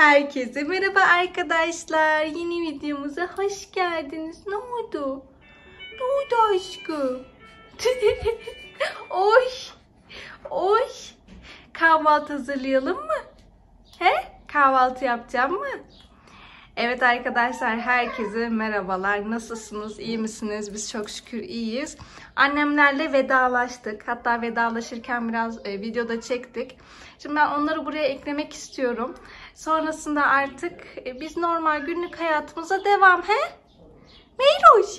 Herkese merhaba arkadaşlar. Yeni videomuza hoş geldiniz. Ne oldu? Ne oldu aşkım? Oy. Kahvaltı hazırlayalım mı? Kahvaltı yapacağım mı? Evet arkadaşlar, herkese merhabalar. Nasılsınız? İyi misiniz? Biz çok şükür iyiyiz. Annemlerle vedalaştık. Hatta vedalaşırken biraz videoda çektik. Şimdi ben onları buraya eklemek istiyorum. Sonrasında artık biz normal günlük hayatımıza devam. Meyruş!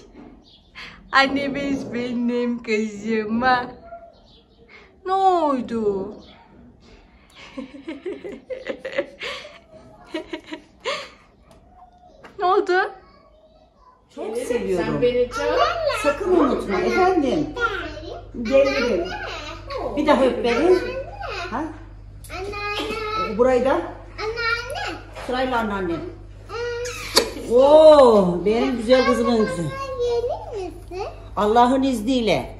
Annemiz benim kızıma. Ne oldu? Ne oldu? Çok seviyorum. Sen beni çok... Sakın unutma efendim. Gel. Bir daha öp beni. Ha? Burayı da. Anneanne. Sırayla anneanne. Oo, benim güzel kızımın kızı. Allah'ın izniyle.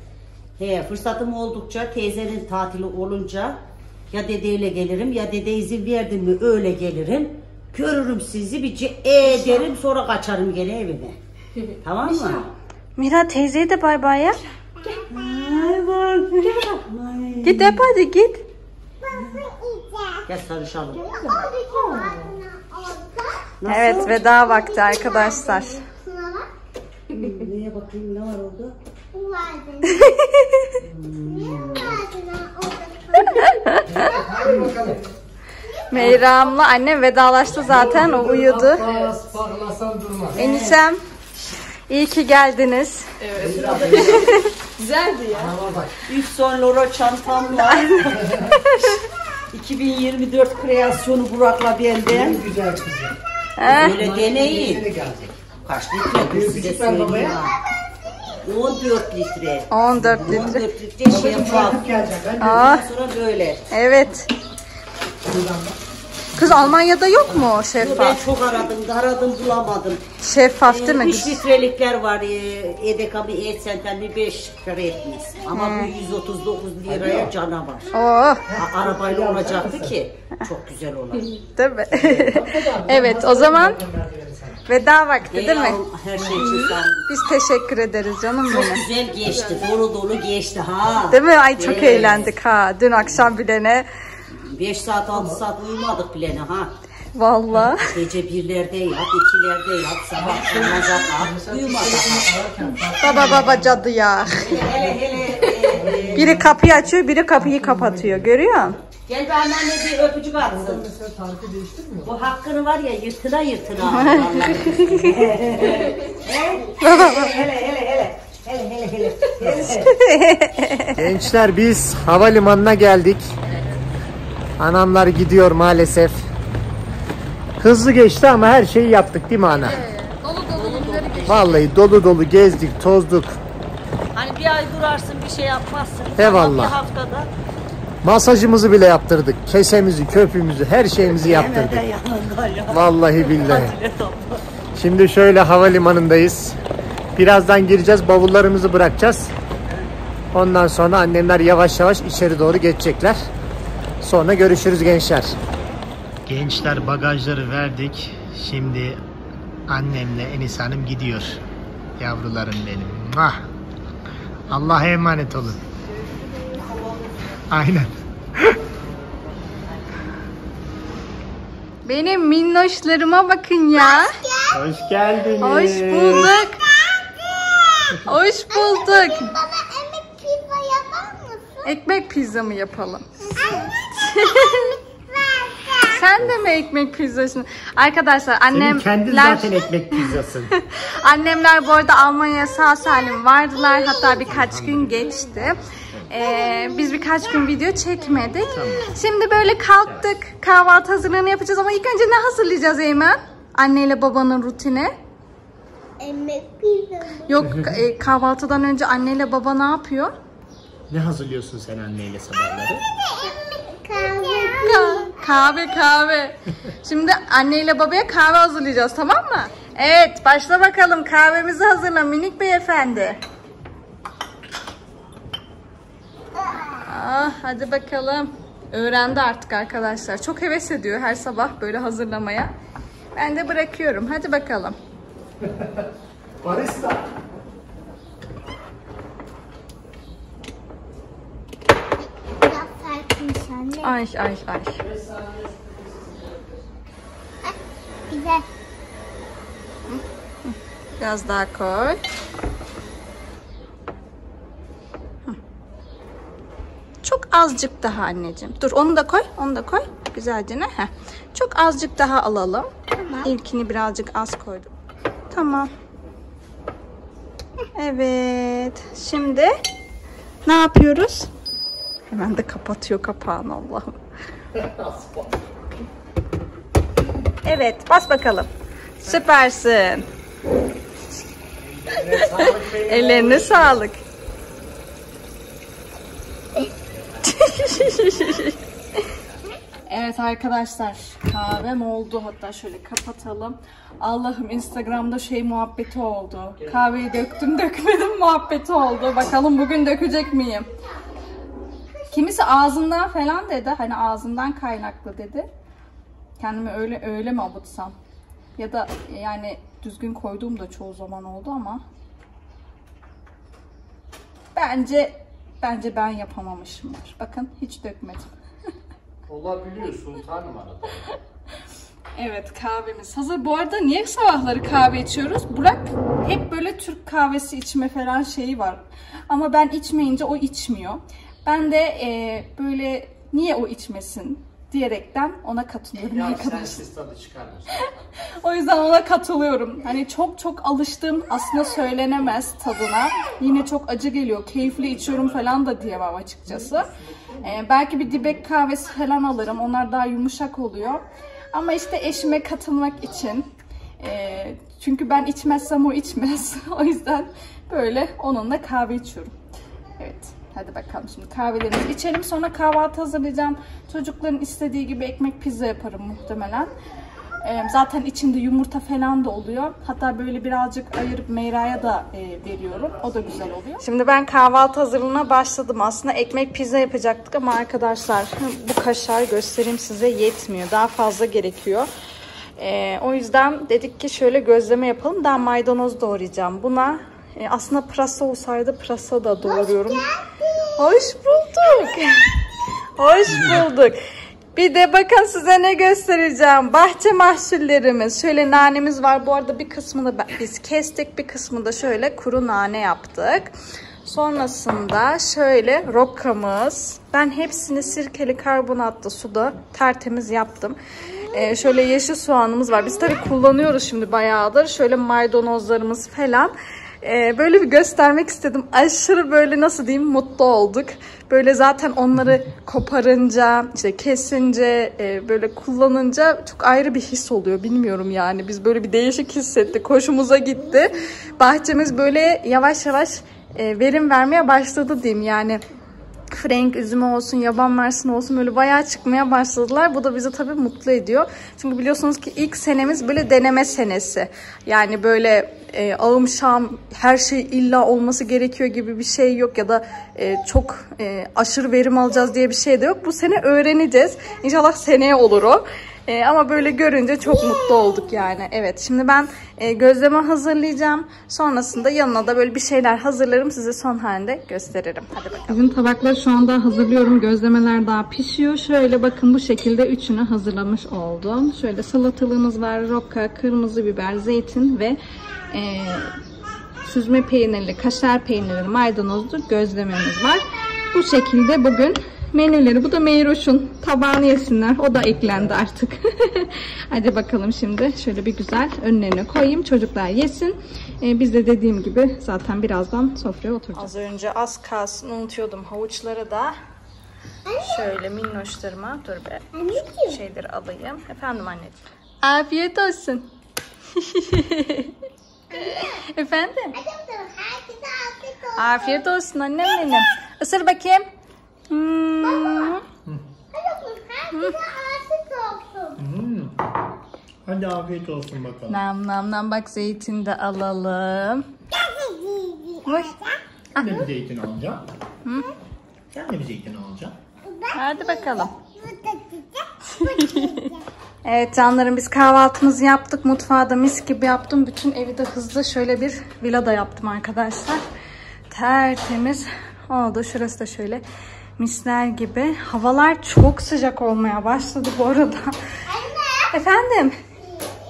Fırsatım oldukça, teyzenin tatili olunca ya dedeyle gelirim ya dede izin verdi mi öyle gelirim. Görürüm sizi, bir derim, sonra kaçarım gene evime. Tamam mı? Mira teyzeye de bay bay ya. Git hep hadi git. Gel sarışalım. Evet, veda vakti arkadaşlar. Neye bakayım, ne var orada? Hadi bakalım. Meyra'mla annem vedalaştı zaten, o uyudu. Enişem, iyi ki geldiniz. Evet. Güzeldi ya. Üç son loro çantamla. 2024 kreasyonu Burak'la bende. Güzel kızım. Böyle deneyin. Kaç litre? Küçükten babaya. 14 litre. 14 litre şey yapalım. Sonra böyle. Evet. Kız Almanya'da yok mu şeffaf? Ben çok aradım bulamadım. Şeffaf değil mi? 3 litrelikler var. EDK bir 8 senten bir 5 lira etmiş. Ama bu 139 liraya canavar. Oh. Arabayla olacaktı ki. Çok güzel olan. Değil mi? Evet, o zaman veda vakti değil mi? Her şey için biz teşekkür ederiz canım benim. Çok güzel geçti. Dolu geçti ha. Değil mi? Ay çok eğlendik ha. Dün akşam bilene 5 saat 6 saat uyumadık bile ha. Vallahi. Gece birlerde yat, ikilerde yat, sabah akşamacak ha. Uyumadık. Baba cadı ya. Hele. Biri kapıyı açıyor, biri kapıyı kapatıyor. Görüyor musun? Gel be anneanne bir öpücük atsın. Bu hakkını var ya yırtıla. Hele. Gençler, biz havalimanına geldik. Anamlar gidiyor maalesef. Hızlı geçti ama her şeyi yaptık değil mi ana? Evet. Dolu günleri geçti. Vallahi dolu gezdik, tozduk. Hani bir ay durarsın, bir şey yapmazsın. Eyvallah. Bir haftada. Masajımızı bile yaptırdık. Kesemizi, köpüğümüzü, her şeyimizi yaptırdık. Vallahi billahi. Şimdi şöyle havalimanındayız. Birazdan gireceğiz, bavullarımızı bırakacağız. Ondan sonra annemler yavaş içeri doğru geçecekler. Sonra görüşürüz gençler. Gençler, bagajları verdik. Şimdi annemle Enis Hanım gidiyor. Yavrularım benim. Allah'a emanet olun. Aynen. Benim minnoşlarıma bakın ya. Hoş geldiniz. Hoş bulduk. Ekmek pizza mı yapalım? Sen de mi ekmek pizzasın? Arkadaşlar annemler... Kendin zaten ekmek pizzasın. Annemler bu arada Almanya'ya sağ salim vardılar. Hatta birkaç gün geçti. Biz birkaç gün video çekmedik. Şimdi böyle kalktık. Kahvaltı hazırlığını yapacağız ama ilk önce ne hazırlayacağız Eymen? Anneyle babanın rutini. Ekmek pizza. Yok, kahvaltıdan önce anneyle baba ne yapıyor? Ne hazırlıyorsun sen anneyle sabahları? Kahve. Şimdi anneyle babaya kahve hazırlayacağız, tamam mı? Evet, başla bakalım, kahvemizi hazırla minik beyefendi. Hadi bakalım. Öğrendi artık arkadaşlar. Çok heves ediyor her sabah böyle hazırlamaya. Ben de bırakıyorum. Hadi bakalım. Barista. Ay. Güzel. Biraz daha koy. Çok azıcık daha anneciğim. Dur onu da koy, onu da koy. Güzelce ne? Çok azıcık daha alalım. Tamam. İlkini birazcık az koydum. Tamam. Evet. Şimdi ne yapıyoruz? Hemen de kapatıyor kapağını Allah'ım. Evet, bas bakalım. Süpersin. Ellerine sağlık. Evet arkadaşlar, kahvem oldu. Hatta şöyle kapatalım. Allah'ım, Instagram'da şey muhabbeti oldu. Kahveyi döktüm dökmedim muhabbeti oldu. Bakalım bugün dökecek miyim? Kimisi ağzından falan dedi. Hani ağzından kaynaklı dedi. Kendimi öyle mi avutsam? Ya da yani düzgün koyduğum da çoğu zaman oldu ama bence ben yapamamışımdır. Bakın hiç dökmedim. Olabiliyorsun tanrım arada. Evet, kahvemiz hazır. Bu arada niye sabahları kahve içiyoruz? Burak hep böyle Türk kahvesi içme falan şeyi var. Ama ben içmeyince o içmiyor. Ben de böyle niye o içmesin diyerekten ona katılıyorum ya arkadaşlar. Sensiz tadı çıkarmıyorsun. O yüzden ona katılıyorum. Hani çok alıştığım aslında söylenemez tadına. Yine çok acı geliyor. Keyifli içiyorum falan da diyemem açıkçası. Belki bir dibek kahvesi falan alırım. Onlar daha yumuşak oluyor. Ama işte eşime katılmak için. Çünkü ben içmezsem o içmez. O yüzden böyle onunla kahve içiyorum. Evet. Hadi bakalım şimdi kahvelerimizi içelim. Sonra kahvaltı hazırlayacağım. Çocukların istediği gibi ekmek, pizza yaparım muhtemelen. Zaten içinde yumurta falan da oluyor. Hatta böyle birazcık ayırıp Meyra'ya da veriyorum. O da güzel oluyor. Şimdi ben kahvaltı hazırlığına başladım. Aslında ekmek, pizza yapacaktık ama arkadaşlar bu kaşar göstereyim size yetmiyor. Daha fazla gerekiyor. O yüzden dedik ki şöyle gözleme yapalım. Daha maydanoz doğrayacağım. Buna aslında pırasa olsaydı pırasa da doğruyorum. Hoş bulduk. Hoş bulduk. Bir de bakın size ne göstereceğim. Bahçe mahsullerimiz. Şöyle nanemiz var. Bu arada bir kısmını biz kestik. Bir kısmını da şöyle kuru nane yaptık. Sonrasında şöyle rokamız. Ben hepsini sirkeli karbonatlı suda tertemiz yaptım. Şöyle yeşil soğanımız var. Biz tabii kullanıyoruz şimdi bayağıdır. Şöyle maydanozlarımız falan. Böyle bir göstermek istedim. Aşırı böyle nasıl diyeyim mutlu olduk. Böyle zaten onları koparınca, işte kesince, böyle kullanınca çok ayrı bir his oluyor. Bilmiyorum yani biz böyle bir değişik hissettik. Hoşumuza gitti. Bahçemiz böyle yavaş verim vermeye başladı diyeyim yani. Frenk üzümü olsun, yaban mersini olsun böyle bayağı çıkmaya başladılar. Bu da bizi tabii mutlu ediyor. Çünkü biliyorsunuz ki ilk senemiz böyle deneme senesi. Yani böyle ağım şam her şey illa olması gerekiyor gibi bir şey yok. Ya da çok aşırı verim alacağız diye bir şey de yok. Bu sene öğreneceğiz. İnşallah seneye olur o. Ama böyle görünce çok mutlu olduk yani. Evet şimdi ben gözleme hazırlayacağım. Sonrasında yanına da böyle bir şeyler hazırlarım. Size son halinde gösteririm. Hadi bakalım. Bugün tabakları şu anda hazırlıyorum. Gözlemeler daha pişiyor. Şöyle bakın bu şekilde üçünü hazırlamış oldum. Şöyle salatalığımız var. Roka, kırmızı biber, zeytin ve süzme peynirli, kaşar peynirli, maydanozlu gözlememiz var. Bu şekilde bugün menüleri. Bu da Meyroş'un tabağını yesinler. O da eklendi artık. Hadi bakalım şimdi şöyle bir güzel önlerine koyayım. Çocuklar yesin. Biz de dediğim gibi zaten birazdan sofraya oturacağız. Az önce az kalsın unutuyordum havuçları da. Şöyle minnoşlarıma dur be. Şeyleri alayım. Efendim anneciğim. Afiyet olsun. Efendim. Afiyet olsun annem benim. Isır bakayım. Baba, herkese afiyet olsun. Hadi afiyet olsun bakalım. Nam nam nam, bak zeytin de alalım. Ben de bir zeytin alacağım. Ben de bir zeytin alacağım. Hadi bakalım. Evet canlarım, biz kahvaltımızı yaptık. Mutfağı da mis gibi yaptım. Bütün evi de hızlı şöyle bir villa da yaptım arkadaşlar. Tertemiz oldu. Şurası da şöyle misler gibi. Havalar çok sıcak olmaya başladı bu arada. Anne. Efendim?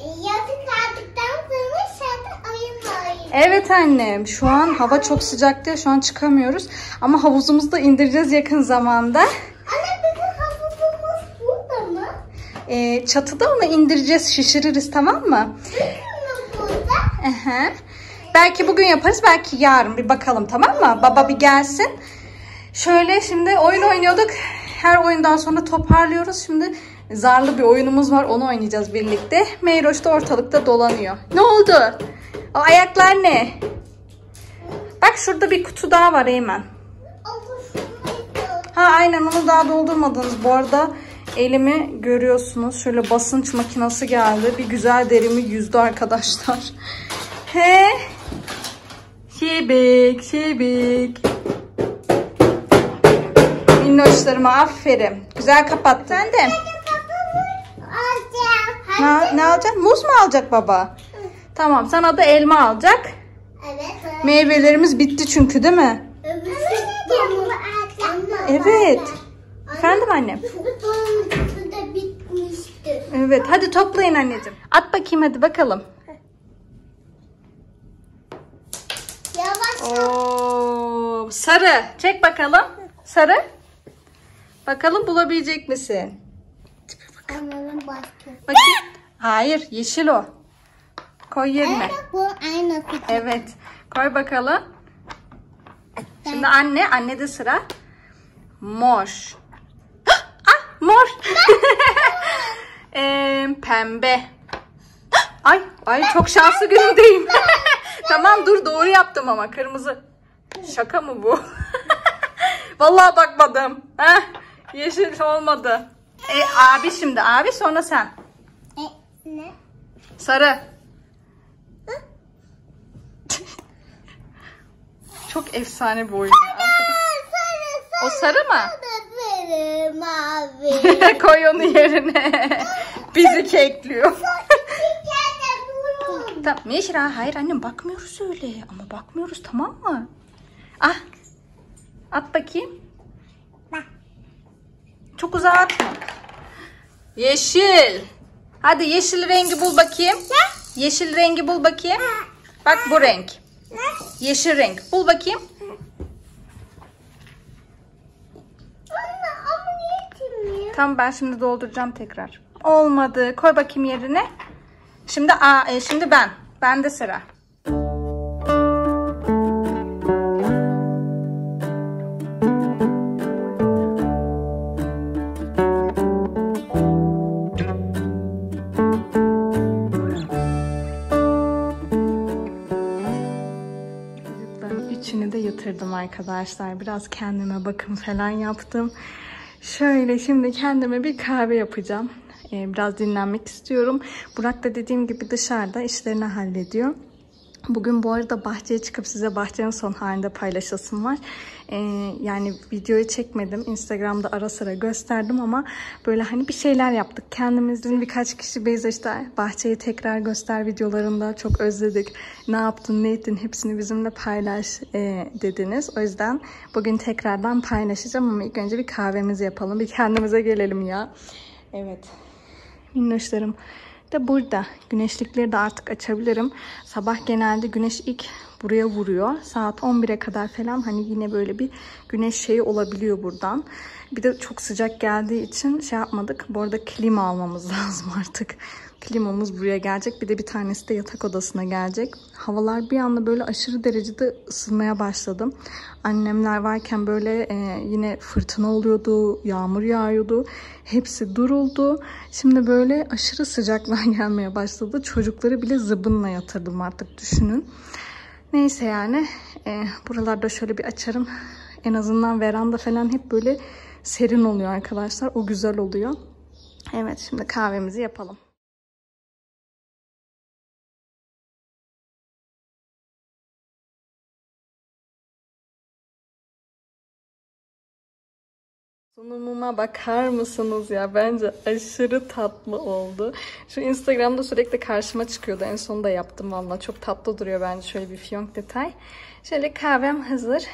Yazık artıktan sonra şurada oyun oynuyoruz. Evet annem. Şu an hava çok sıcak diye şu an çıkamıyoruz. Ama havuzumuzu da indireceğiz yakın zamanda. Çatıda onu indireceğiz, şişiririz, tamam mı? Aha. Belki bugün yaparız, belki yarın, bir bakalım, tamam mı? Baba bir gelsin. Şöyle şimdi oyun oynuyorduk. Her oyundan sonra toparlıyoruz. Şimdi zarlı bir oyunumuz var, onu oynayacağız birlikte. Meyroş da ortalıkta dolanıyor. Ne oldu? O ayaklar ne? Bak şurada bir kutu daha var Eymen. Ha aynen, onu daha doldurmadınız bu arada. Elimi görüyorsunuz. Şöyle basınç makinesi geldi. Bir güzel derimi yüzdü arkadaşlar. He. Şebek, şebek. Minnoşlarıma aferin. Güzel kapattın de. Ne alacak? Muz mu alacak baba? Hı. Tamam, sana da elma alacak. Evet. Meyvelerimiz bitti çünkü, değil mi? Evet. Evet. Efendim annem? Da bitmişti. Evet, hadi toplayın anneciğim. At bakayım hadi bakalım. Yavaş. Oo, sarı. Çek bakalım. Sarı. Bakalım bulabilecek misin? Bakalım. Bakayım. Hayır, yeşil o. Koy yerine. Evet. Koy bakalım. Şimdi anne de sıra. Mor. Mor. Pembe. Ay çok şanslı günümdeyim. Tamam dur, doğru yaptım ama kırmızı. Şaka mı bu? Vallahi bakmadım. Heh, yeşil olmadı. Abi şimdi abi sonra sen. Ne? Sarı. Çok efsane bir oyun. O sarı mı? Mavi. Koy onu yerine. Bizi kekliyor. Tamam. Meşra, hayır annem bakmıyoruz öyle. Ama bakmıyoruz, tamam mı? Ah. At bakayım. Bak. Çok uzağa atma. Yeşil. Hadi yeşil rengi bul bakayım. Ne? Yeşil rengi bul bakayım. Ha. Bak bu renk. Ne? Yeşil renk. Bul bakayım. Tamam, ben şimdi dolduracağım tekrar. Olmadı. Koy bakayım yerine. Şimdi şimdi ben. Ben de sıra. Ben içini de yatırdım arkadaşlar. Biraz kendime bakım falan yaptım. Şöyle şimdi kendime bir kahve yapacağım. Biraz dinlenmek istiyorum. Burak da dediğim gibi dışarıda işlerini hallediyor. Bugün bu arada bahçeye çıkıp size bahçenin son halinde paylaşasım var. Yani videoyu çekmedim. Instagram'da ara sıra gösterdim ama böyle hani bir şeyler yaptık. Kendimizin birkaç kişi Beyza işte bahçeyi tekrar göster videolarında çok özledik. Ne yaptın, ne ettin hepsini bizimle paylaş dediniz. O yüzden bugün tekrardan paylaşacağım ama ilk önce bir kahvemizi yapalım. Bir kendimize gelelim ya. Evet. Minnoşlarım de burada. Güneşlikleri de artık açabilirim. Sabah genelde güneş ilk buraya vuruyor. Saat 11'e kadar falan hani yine böyle bir güneş şeyi olabiliyor buradan. Bir de çok sıcak geldiği için şey yapmadık. Bu arada klima almamız lazım artık. Klimamız buraya gelecek. Bir de bir tanesi de yatak odasına gelecek. Havalar bir anda böyle aşırı derecede ısınmaya başladım. Annemler varken böyle yine fırtına oluyordu, yağmur yağıyordu. Hepsi duruldu. Şimdi böyle aşırı sıcaklar gelmeye başladı. Çocukları bile zıbınla yatırdım artık, düşünün. Neyse yani buralarda şöyle bir açarım. En azından veranda falan hep böyle serin oluyor arkadaşlar. O güzel oluyor. Evet, şimdi kahvemizi yapalım. Sunumuma bakar mısınız ya? Bence aşırı tatlı oldu. Şu Instagram'da sürekli karşıma çıkıyordu. En son da yaptım valla. Çok tatlı duruyor bence. Şöyle bir fiyonk detay. Şöyle kahvem hazır.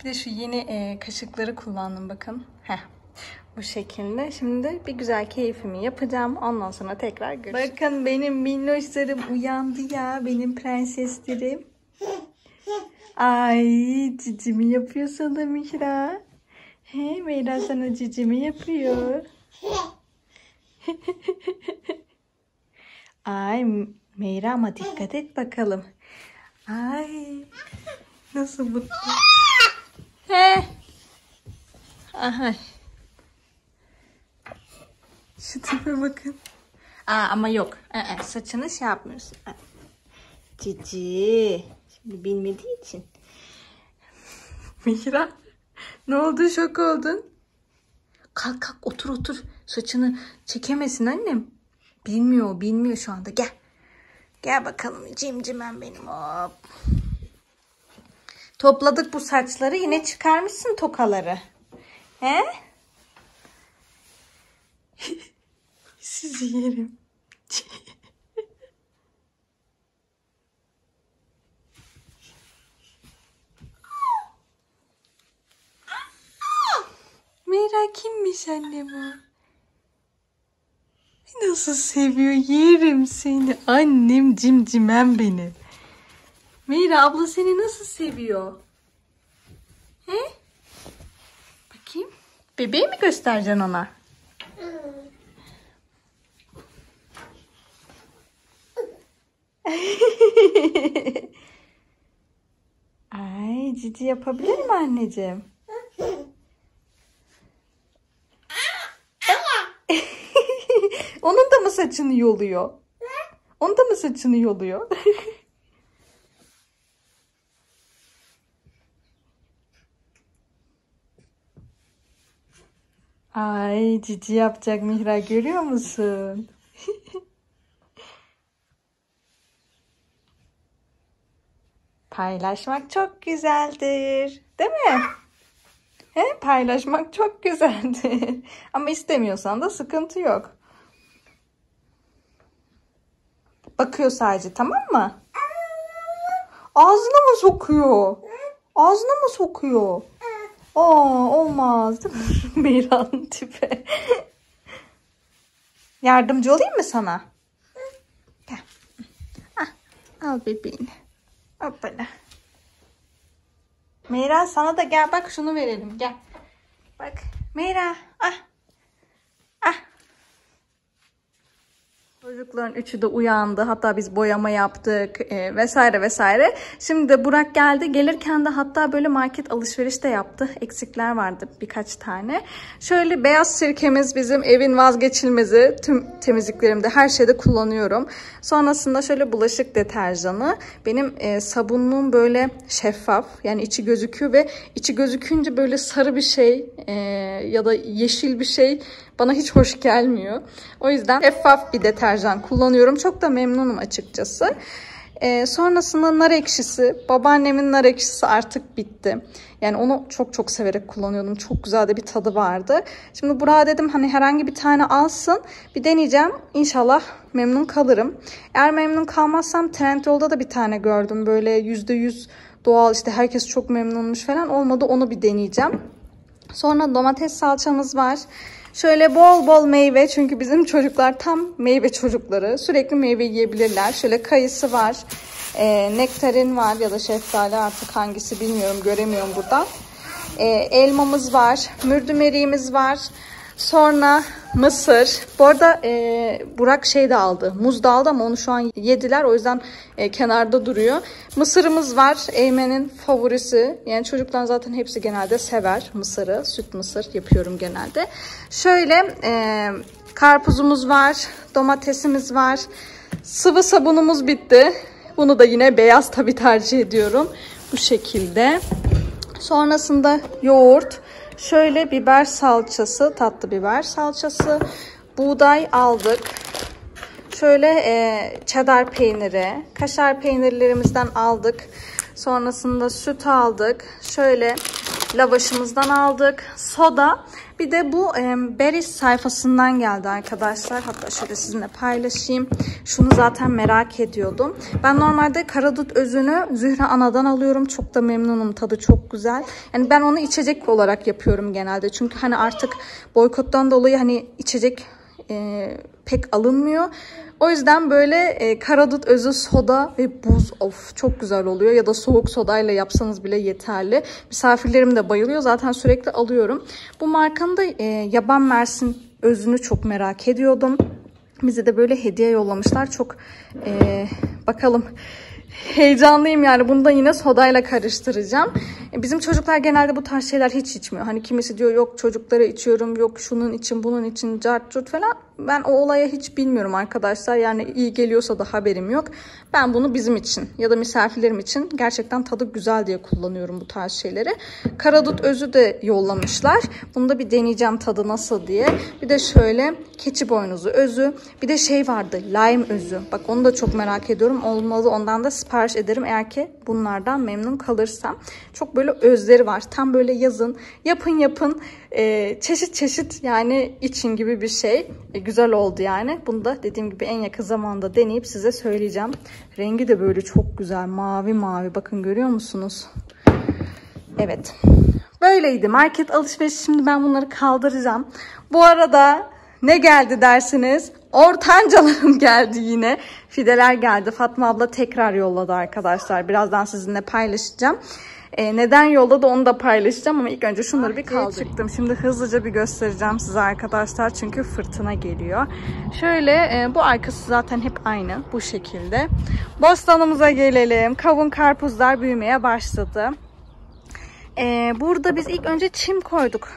Bir de şu yeni kaşıkları kullandım bakın. Heh. Bu şekilde. Şimdi bir güzel keyfimi yapacağım. Ondan sonra tekrar görüşürüz. Bakın benim minnoşlarım uyandı ya. Benim prenseslerim. Ay cicimi yapıyor sana Mihra. He Mihra sana cicimi yapıyor. Ay Mihra ama dikkat et bakalım. Ay nasıl mutlu. He. Aha. Şu tipe bakın. Ama yok. Saçını şey yapmıyorsun. Cici. Şimdi bilmediği için. Mihra. Ne oldu? Şok oldun. Kalk kalk otur otur. Saçını çekemesin annem. Bilmiyor. Bilmiyor şu anda. Gel. Gel bakalım. Cimcimem benim. Hop. Topladık bu saçları. Yine çıkarmışsın tokaları. He? Sizi yerim. Mihra kimmiş anne bu? Nasıl seviyor? Yerim seni. Annem cimcimem benim. Mihra abla seni nasıl seviyor? He? Bakayım. Bebeği mi göstereceksin ona? Ay cici yapabilir mi anneciğim? Onun da mı saçını yoluyor? Onun da mı saçını yoluyor? Ay cici yapacak Mihra görüyor musun? Paylaşmak çok güzeldir. Değil mi? He? Paylaşmak çok güzeldir. Ama istemiyorsan da sıkıntı yok. Bakıyor sadece tamam mı? Ağzına mı sokuyor? Ağzına mı sokuyor? Aa, olmaz değil mi? Mihran tipe. Yardımcı olayım mı sana? Gel. Al bebeğini. Hoppala. Mihra sana da gel bak şunu verelim gel. Bak Mihra ah. Ah. Çocukların üçü de uyandı. Hatta biz boyama yaptık vesaire vesaire. Şimdi de Burak geldi. Gelirken de hatta böyle market alışveriş de yaptı. Eksikler vardı birkaç tane. Şöyle beyaz sirkemiz bizim evin vazgeçilmezi. Tüm temizliklerimde her şeyde kullanıyorum. Sonrasında şöyle bulaşık deterjanı. Benim sabunluğum böyle şeffaf. Yani içi gözüküyor ve içi gözükünce böyle sarı bir şey ya da yeşil bir şey bana hiç hoş gelmiyor. O yüzden şeffaf bir deterjan kullanıyorum. Çok da memnunum açıkçası. Sonrasında nar ekşisi. Babaannemin nar ekşisi artık bitti. Yani onu çok çok severek kullanıyordum. Çok güzel de bir tadı vardı. Şimdi Burak'a dedim hani herhangi bir tane alsın. Bir deneyeceğim. İnşallah memnun kalırım. Eğer memnun kalmazsam Trendyol'da da bir tane gördüm. Böyle %100 doğal işte herkes çok memnunmuş falan. Olmadı onu bir deneyeceğim. Sonra domates salçamız var. Şöyle bol bol meyve çünkü bizim çocuklar tam meyve çocukları. Sürekli meyve yiyebilirler. Şöyle kayısı var, nektarin var ya da şeftali artık hangisi bilmiyorum göremiyorum buradan. Elmamız var, mürdümeriğimiz var. Sonra mısır. Bu arada Burak şey de aldı. Muz da aldı ama onu şu an yediler. O yüzden kenarda duruyor. Mısırımız var. Eymen'in favorisi. Yani çocuklar zaten hepsi genelde sever mısırı. Süt mısır yapıyorum genelde. Şöyle karpuzumuz var. Domatesimiz var. Sıvı sabunumuz bitti. Bunu da yine beyaz tabii tercih ediyorum. Bu şekilde. Sonrasında yoğurt. Şöyle biber salçası, tatlı biber salçası, buğday aldık. Şöyle çedar peyniri, kaşar peynirlerimizden aldık. Sonrasında süt aldık. Şöyle lavaşımızdan aldık. Soda. Bir de bu Berries sayfasından geldi arkadaşlar. Hatta şöyle sizinle paylaşayım. Şunu zaten merak ediyordum. Ben normalde karadut özünü Zühre Ana'dan alıyorum. Çok da memnunum. Tadı çok güzel. Yani ben onu içecek olarak yapıyorum genelde. Çünkü hani artık boykottan dolayı hani içecek pek alınmıyor. O yüzden böyle karadut özü, soda ve buz, of çok güzel oluyor. Ya da soğuk sodayla yapsanız bile yeterli. Misafirlerim de bayılıyor. Zaten sürekli alıyorum. Bu markanın da yaban mersin özünü çok merak ediyordum. Bize de böyle hediye yollamışlar. Çok bakalım. Heyecanlıyım yani. Bunu da yine sodayla karıştıracağım. Bizim çocuklar genelde bu tarz şeyler hiç içmiyor. Hani kimisi diyor yok çocuklara içiyorum, yok şunun için bunun için cart curt falan. Ben o olaya hiç bilmiyorum arkadaşlar. Yani iyi geliyorsa da haberim yok. Ben bunu bizim için ya da misafirlerim için gerçekten tadı güzel diye kullanıyorum bu tarz şeyleri. Karadut özü de yollamışlar. Bunu da bir deneyeceğim tadı nasıl diye. Bir de şöyle keçi boynuzu özü. Bir de şey vardı, lime özü. Bak onu da çok merak ediyorum. Olmalı ondan da sipariş ederim eğer ki bunlardan memnun kalırsam. Çok böyle özleri var. Tam böyle yazın yapın çeşit çeşit yani için gibi bir şey. Güzel oldu yani. Bunu da dediğim gibi en yakın zamanda deneyip size söyleyeceğim. Rengi de böyle çok güzel. Mavi mavi. Bakın görüyor musunuz? Evet. Böyleydi market alışverişi. Şimdi ben bunları kaldıracağım. Bu arada ne geldi dersiniz? Ortancalarım geldi yine. Fideler geldi. Fatma abla tekrar yolladı arkadaşlar. Birazdan sizinle paylaşacağım. Neden yolladı onu da paylaşacağım ama ilk önce şunları bir kaldırayım. Çıktım. Şimdi hızlıca bir göstereceğim size arkadaşlar. Çünkü fırtına geliyor. Şöyle bu arkası zaten hep aynı. Bu şekilde. Bostanımıza gelelim. Kavun karpuzlar büyümeye başladı. Burada biz ilk önce çim koyduk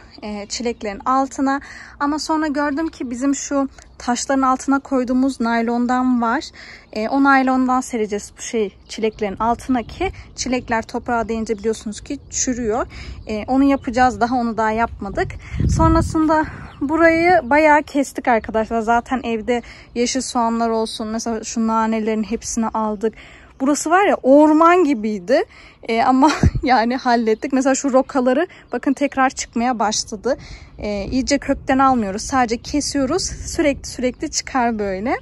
çileklerin altına. Ama sonra gördüm ki bizim şu taşların altına koyduğumuz naylondan var. O naylondan sereceğiz bu çileklerin altına ki çilekler toprağa değince biliyorsunuz ki çürüyor. Onu yapacağız. Onu daha yapmadık. Sonrasında burayı bayağı kestik arkadaşlar. Zaten evde yeşil soğanlar olsun. Mesela şu nanelerin hepsini aldık. Burası var ya orman gibiydi ama yani hallettik. Mesela şu rokaları bakın tekrar çıkmaya başladı. İyice kökten almıyoruz, sadece kesiyoruz, sürekli çıkar böyle.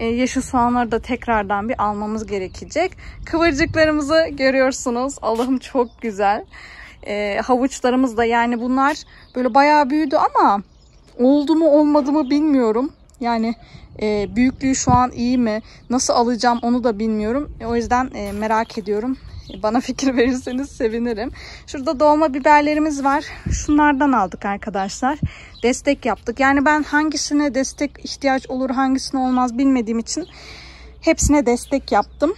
Yeşil soğanları da tekrardan bir almamız gerekecek. Kıvırcıklarımızı görüyorsunuz. Allah'ım çok güzel. Havuçlarımız da yani bunlar böyle bayağı büyüdü ama oldu mu olmadı mı bilmiyorum. Yani büyüklüğü şu an iyi mi? Nasıl alacağım onu da bilmiyorum. O yüzden merak ediyorum. Bana fikir verirseniz sevinirim. Şurada dolma biberlerimiz var. Şunlardan aldık arkadaşlar. Destek yaptık. Yani ben hangisine destek ihtiyaç olur, hangisine olmaz bilmediğim için hepsine destek yaptım.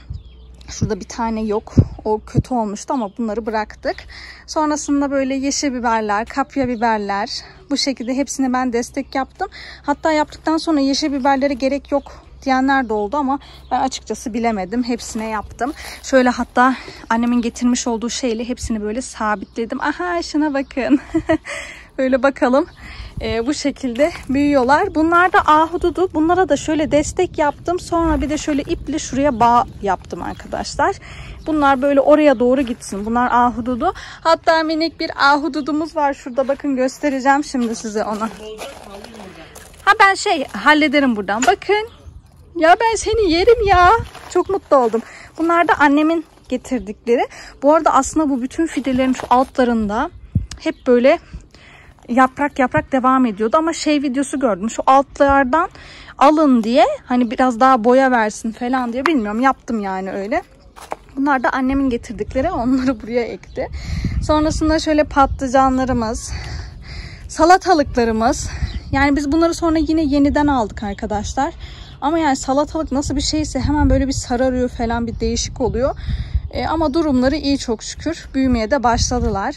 Şurada bir tane yok. O kötü olmuştu ama bunları bıraktık. Sonrasında böyle yeşil biberler, kapya biberler. Bu şekilde hepsini ben destek yaptım. Hatta yaptıktan sonra yeşil biberlere gerek yok diyenler de oldu ama ben açıkçası bilemedim. Hepsine yaptım. Şöyle hatta annemin getirmiş olduğu şeyle hepsini böyle sabitledim. Aha şuna bakın. Böyle bakalım. Bu şekilde büyüyorlar. Bunlar da ahududu. Bunlara da şöyle destek yaptım. Sonra bir de şöyle iple şuraya bağ yaptım arkadaşlar. Bunlar böyle oraya doğru gitsin. Bunlar ahududu. Hatta minik bir ahududumuz var. Şurada bakın göstereceğim şimdi size onu. Ha ben hallederim buradan. Bakın. Ya ben seni yerim ya. Çok mutlu oldum. Bunlar da annemin getirdikleri. Bu arada aslında bu bütün fidelerin şu altlarında hep böyle yaprak yaprak devam ediyordu ama videosu gördüm, şu altlardan alın diye hani biraz daha boya versin falan diye, bilmiyorum yaptım yani öyle. Bunlar da annemin getirdikleri, onları buraya ekti. Sonrasında şöyle patlıcanlarımız, salatalıklarımız, yani biz bunları sonra yine yeniden aldık arkadaşlar. Ama yani salatalık nasıl bir şeyse hemen böyle bir sararıyor falan, bir değişik oluyor. Ama durumları iyi çok şükür. Büyümeye de başladılar.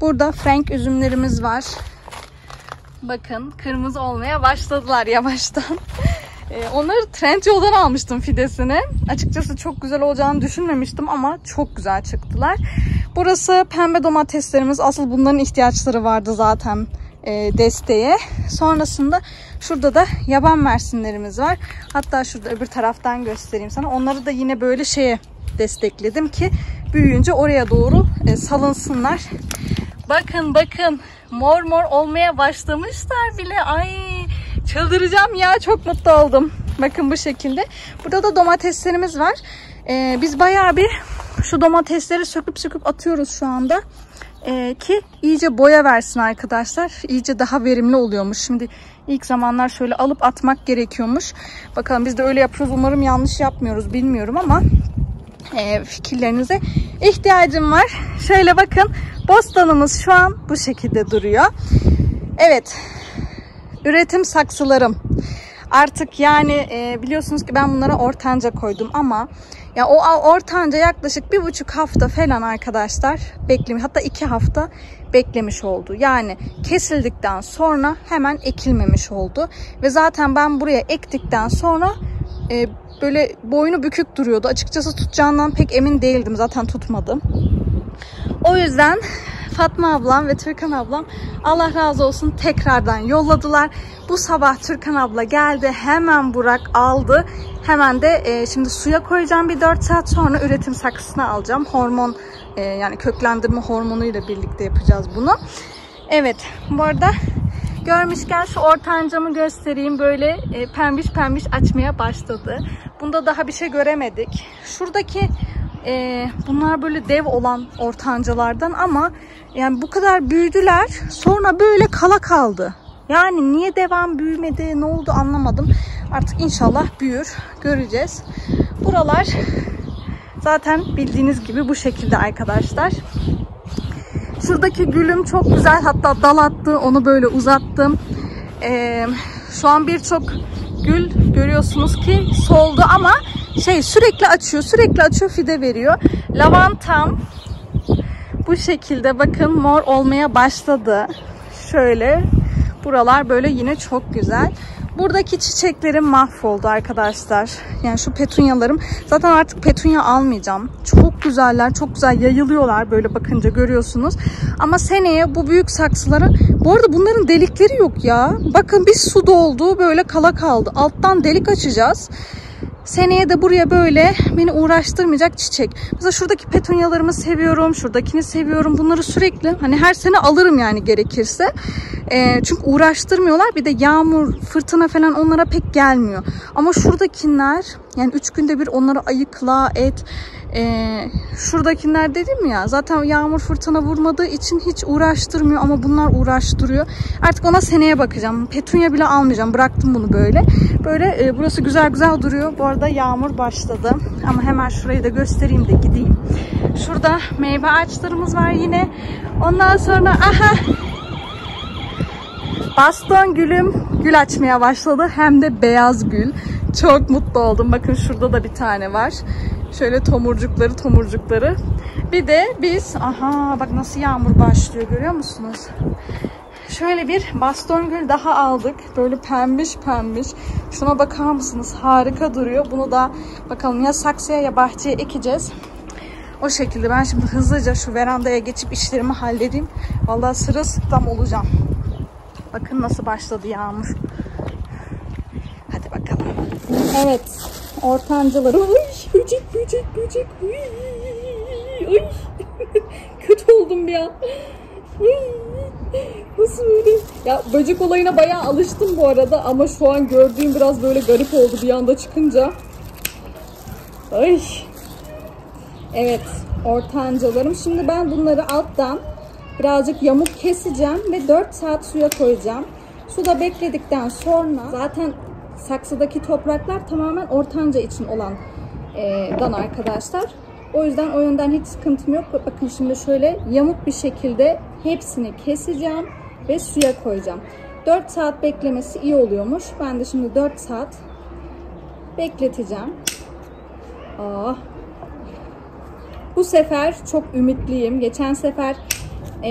Burada frank üzümlerimiz var. Bakın kırmızı olmaya başladılar yavaştan. Onları Trendyol'dan almıştım fidesini. Açıkçası çok güzel olacağını düşünmemiştim ama çok güzel çıktılar. Burası pembe domateslerimiz. Asıl bunların ihtiyaçları vardı zaten desteğe. Sonrasında şurada da yaban mersinlerimiz var. Hatta şurada öbür taraftan göstereyim sana. Onları da yine böyle destekledim ki büyüyünce oraya doğru salınsınlar. Bakın bakın, mor mor olmaya başlamışlar bile. Ay çıldıracağım ya, çok mutlu oldum. Bakın bu şekilde. Burada da domateslerimiz var. Biz bayağı bir şu domatesleri söküp atıyoruz şu anda. Ki iyice boya versin arkadaşlar. İyice daha verimli oluyormuş. Şimdi ilk zamanlar şöyle alıp atmak gerekiyormuş. Bakalım biz de öyle yapıyoruz. Umarım yanlış yapmıyoruz, bilmiyorum ama fikirlerinize ihtiyacım var. Şöyle bakın, bostanımız şu an bu şekilde duruyor. Evet, üretim saksılarım. Artık yani biliyorsunuz ki ben bunlara ortanca koydum ama ya o ortanca yaklaşık 1,5 hafta falan arkadaşlar beklemiş, hatta 2 hafta beklemiş oldu. Yani kesildikten sonra hemen ekilmemiş oldu ve zaten ben buraya ektikten sonra böyle boynu bükük duruyordu. Açıkçası tutacağından pek emin değildim, zaten tutmadım. O yüzden Fatma ablam ve Türkan ablam Allah razı olsun tekrardan yolladılar. Bu sabah Türkan abla geldi, hemen Burak aldı. Hemen de şimdi suya koyacağım, bir 4 saat sonra üretim saksısına alacağım. Hormon yani köklendirme hormonuyla birlikte yapacağız bunu. Evet, bu arada görmüşken şu ortancamı göstereyim. Böyle pembiş pembiş açmaya başladı. Bunda daha bir şey göremedik. Şuradaki bunlar böyle dev olan ortancalardan ama yani bu kadar büyüdüler, sonra böyle kala kaldı. Yani niye devam büyümedi, ne oldu anlamadım. Artık inşallah büyür, göreceğiz. Buralar zaten bildiğiniz gibi bu şekilde arkadaşlar. Şuradaki gülüm çok güzel, hatta dal attı, onu böyle uzattım. Şu an birçok gül görüyorsunuz ki soldu ama sürekli açıyor, sürekli açıyor, fide veriyor. Lavantam bu şekilde bakın, mor olmaya başladı. Şöyle buralar böyle yine çok güzel. Buradaki çiçeklerim mahvoldu arkadaşlar. Yani şu petunyalarım, zaten artık petunya almayacağım. Çok güzeller, çok güzel yayılıyorlar böyle bakınca, görüyorsunuz. Ama seneye bu büyük saksılara, bu arada bunların delikleri yok ya. Bakın bir su doldu, böyle kala kaldı. Alttan delik açacağız. Seneye de buraya böyle beni uğraştırmayacak çiçek. Mesela şuradaki petunyalarımı seviyorum, şuradakini seviyorum. Bunları sürekli hani her sene alırım yani gerekirse. Çünkü uğraştırmıyorlar. Bir de yağmur, fırtına falan onlara pek gelmiyor. Ama şuradakiler yani 3 günde bir onları ayıkla et. Şuradakiler dedim ya, zaten yağmur fırtına vurmadığı için hiç uğraştırmıyor ama bunlar uğraştırıyor. Artık ona seneye bakacağım. Petunya bile almayacağım. Bıraktım bunu böyle. Böyle burası güzel güzel duruyor. Bu arada yağmur başladı. Ama hemen şurayı da göstereyim de gideyim. Şurada meyve ağaçlarımız var yine. Ondan sonra aha! Baston gülüm gül açmaya başladı. Hem de beyaz gül. Çok mutlu oldum. Bakın şurada da bir tane var. Şöyle tomurcukları tomurcukları. Bir de biz aha bak nasıl yağmur başlıyor, görüyor musunuz? Şöyle bir baston gül daha aldık. Böyle pembiş pembiş. Şuna bakar mısınız? Harika duruyor. Bunu da bakalım ya saksıya ya bahçeye ekeceğiz. O şekilde ben şimdi hızlıca şu verandaya geçip işlerimi halledeyim. Vallahi sırılsıklam olacağım. Bakın nasıl başladı yağmur. Hadi bakalım. Evet. Ortancıları. Ay, böcek. Ay. Kötü oldum bir an. Nasıl böyle? Ya böcek olayına bayağı alıştım bu arada ama şu an gördüğüm biraz böyle garip oldu bir anda çıkınca. Ay. Evet. Ortancalarım. Şimdi ben bunları alttan birazcık yamuk keseceğim ve 4 saat suya koyacağım. Suda bekledikten sonra zaten saksıdaki topraklar tamamen ortanca için olan dan arkadaşlar. O yüzden o yönden hiç sıkıntım yok. Bakın şimdi şöyle yamuk bir şekilde hepsini keseceğim ve suya koyacağım. 4 saat beklemesi iyi oluyormuş. Ben de şimdi 4 saat bekleteceğim. Ah. Bu sefer çok ümitliyim. Geçen sefer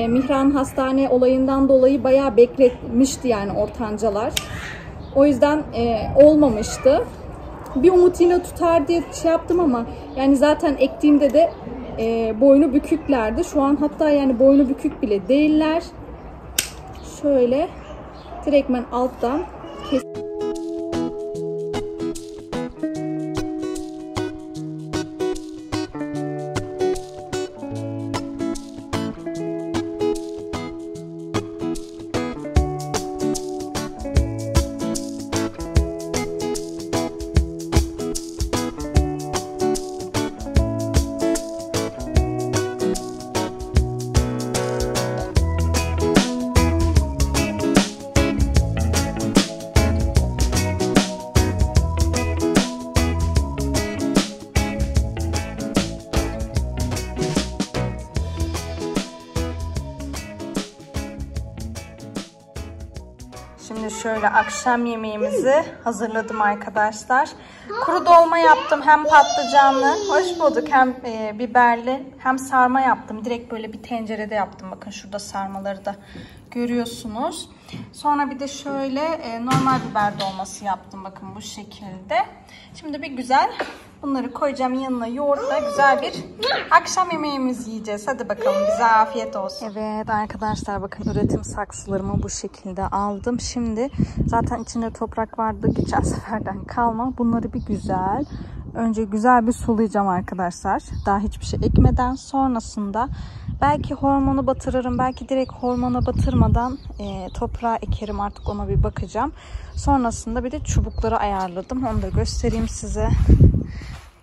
Mihran hastane olayından dolayı bayağı bekletmişti yani ortancalar. O yüzden olmamıştı. Bir umut yine tutar diye şey yaptım ama yani zaten ektiğimde de boynu büküklerdi. Şu an hatta yani boynu bükük bile değiller. Şöyle direktmen alttan kesin. şöyle akşam yemeğimizi hazırladım arkadaşlar. Kuru dolma yaptım, hem patlıcanlı, hoş bulduk, hem biberli, hem sarma yaptım. Direkt böyle bir tencerede yaptım. Bakın şurada sarmaları da görüyorsunuz. Sonra bir de şöyle normal biber dolması yaptım. Bakın bu şekilde. Şimdi bir güzel bunları koyacağım yanına, yoğurtla güzel bir akşam yemeğimizi yiyeceğiz. Hadi bakalım, bize afiyet olsun. Evet arkadaşlar, bakın üretim saksılarımı bu şekilde aldım. Şimdi zaten içinde toprak vardı, geçen seferden kalma. Bunları bir güzel, önce güzel bir sulayacağım arkadaşlar. Daha hiçbir şey ekmeden, sonrasında belki hormonu batırırım, belki direkt hormona batırmadan toprağa ekerim, artık ona bir bakacağım. Sonrasında bir de çubukları ayarladım, onu da göstereyim size.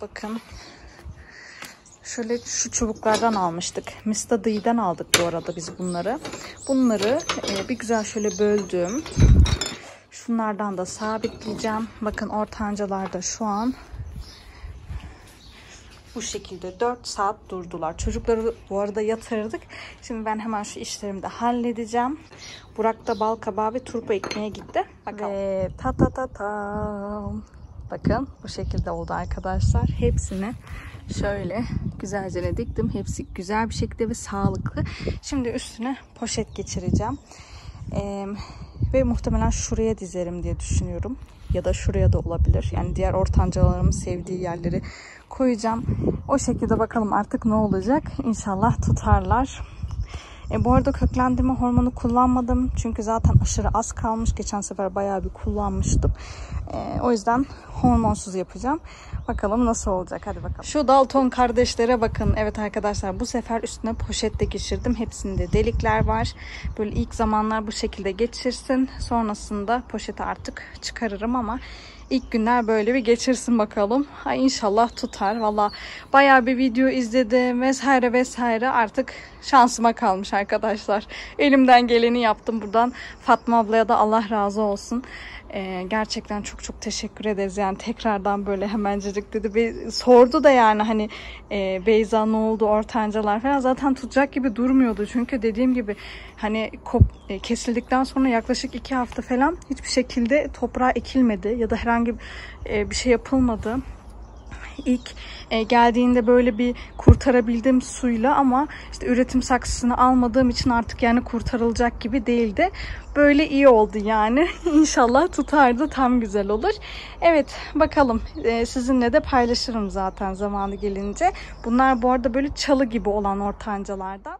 Bakın şöyle şu çubuklardan almıştık. Mistadıy'den aldık bu arada biz bunları. Bunları bir güzel şöyle böldüm. Şunlardan da sabitleyeceğim. Bakın ortancalarda şu an bu şekilde 4 saat durdular. Çocukları bu arada yatırdık. Şimdi ben hemen şu işlerimi de halledeceğim. Burak da bal kabağı ve turpa ekmeye gitti. Bakalım. Ve bakın bu şekilde oldu arkadaşlar. Hepsini şöyle güzelce diktim. Hepsi güzel bir şekilde ve sağlıklı. Şimdi üstüne poşet geçireceğim. Ve muhtemelen şuraya dizerim diye düşünüyorum. Ya da şuraya da olabilir. Yani diğer ortancalarımın sevdiği yerleri koyacağım. O şekilde bakalım artık ne olacak. İnşallah tutarlar. Bu arada köklendirme hormonu kullanmadım. Çünkü zaten aşırı az kalmış. Geçen sefer bayağı bir kullanmıştım. O yüzden hormonsuz yapacağım. Bakalım nasıl olacak. Hadi bakalım. Şu Dalton kardeşlere bakın. Evet arkadaşlar, bu sefer üstüne poşetle geçirdim. Hepsinde delikler var. Böyle ilk zamanlar bu şekilde geçirsin. Sonrasında poşeti artık çıkarırım ama İlk günler böyle bir geçirsin bakalım. Ay inşallah tutar. Valla bayağı bir video izledim vesaire vesaire. Artık şansıma kalmış arkadaşlar. Elimden geleni yaptım. Buradan Fatma ablaya da Allah razı olsun. Gerçekten çok çok teşekkür ederiz. Yani tekrardan böyle hemencecik dedi. Sordu da yani hani Beyza ne oldu, ortancalar falan. Zaten tutacak gibi durmuyordu. Çünkü dediğim gibi hani kesildikten sonra yaklaşık 2 hafta falan hiçbir şekilde toprağa ekilmedi. Ya da herhangi bir şey yapılmadı. İlk geldiğinde böyle bir kurtarabildim suyla ama işte üretim saksısını almadığım için artık yani kurtarılacak gibi değildi. Böyle iyi oldu yani. İnşallah tutardı, tam güzel olur. Evet bakalım, sizinle de paylaşırım zaten zamanı gelince. Bunlar bu arada böyle çalı gibi olan ortancalardan.